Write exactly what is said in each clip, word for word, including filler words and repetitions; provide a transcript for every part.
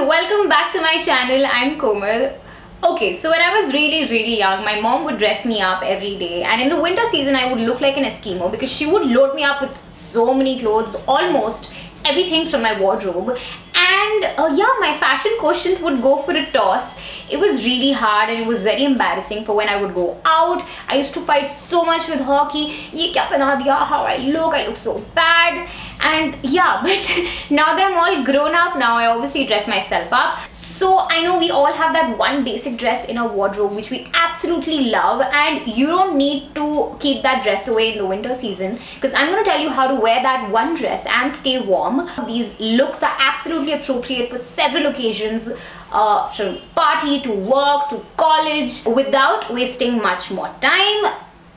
guys, welcome back to my channel. I'm Komal. Okay, so when I was really really young, my mom would dress me up every day, and in the winter season I would look like an Eskimo because she would load me up with so many clothes, almost everything from my wardrobe. And uh, yeah, my fashion quotient would go for a toss. It was really hard and it was very embarrassing for when I would go out. I used to fight so much with hockey. Ye kya pehna diya? How I look, I look so bad. And yeah, but now that I'm all grown up, now I obviously dress myself up. So I know we all have that one basic dress in our wardrobe which we absolutely love, and you don't need to keep that dress away in the winter season, because I'm going to tell you how to wear that one dress and stay warm. These looks are absolutely appropriate for several occasions, uh, from party to work to college. Without wasting much more time,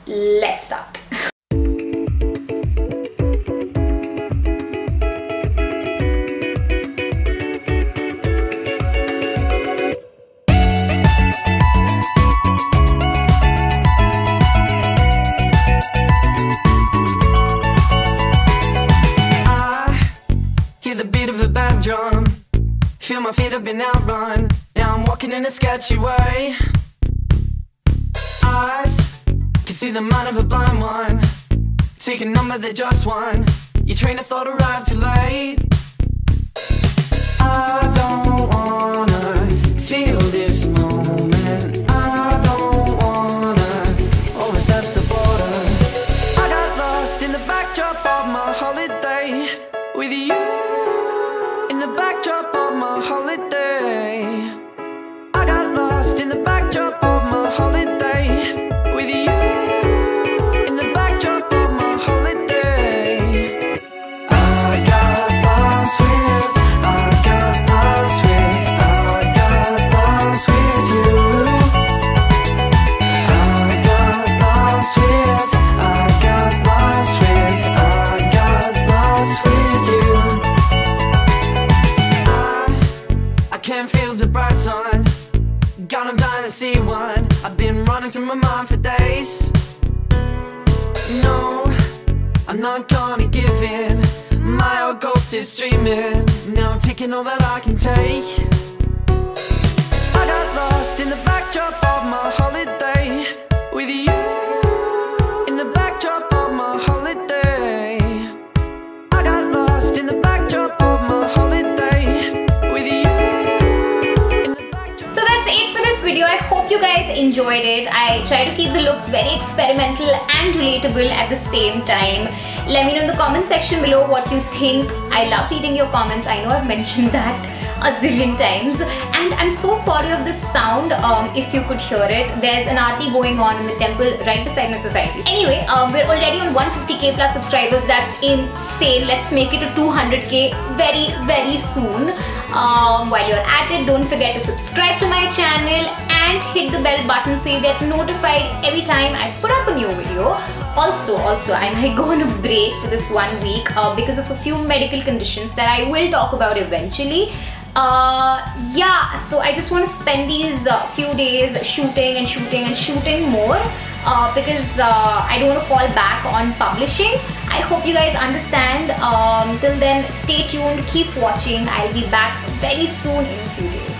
let's start. Feel my feet have been outrun. Now I'm walking in a sketchy way. Eyes can see the mind of a blind one. Take a number that just won. Your train of thought arrived too late. I don't wanna feel this moment. I don't wanna overstep the border. I got lost in the backdrop of my holiday with you. I've been running through my mind for days. No, I'm not gonna give in. My old ghost is streaming. Now I'm taking all that I can take. I got lost in the backdrop of my holiday with you. In the backdrop of my holiday. I got lost in the backdrop of my holiday with you. In the backdrop. So that's it for this video. I hope you guys enjoyed it. I try to keep the looks very experimental and relatable at the same time. Let me know in the comment section below what you think. I love reading your comments. I know I've mentioned that a zillion times, and I'm so sorry of this sound. Um, if you could hear it, there's an aarti going on in the temple right beside my society. Anyway, um, we're already on one hundred fifty K plus subscribers. That's insane. Let's make it to two hundred K very very soon. Um, while you're at it, don't forget to subscribe to my channel and hit the bell button so you get notified every time I put up a new video. Also, also, I might go on a break this one week uh, because of a few medical conditions that I will talk about eventually. Uh, yeah, so I just want to spend these uh, few days shooting and shooting and shooting more uh, because uh, I don't want to fall back on publishing. I hope you guys understand. Um, till then, stay tuned, keep watching. I'll be back very soon in a few days.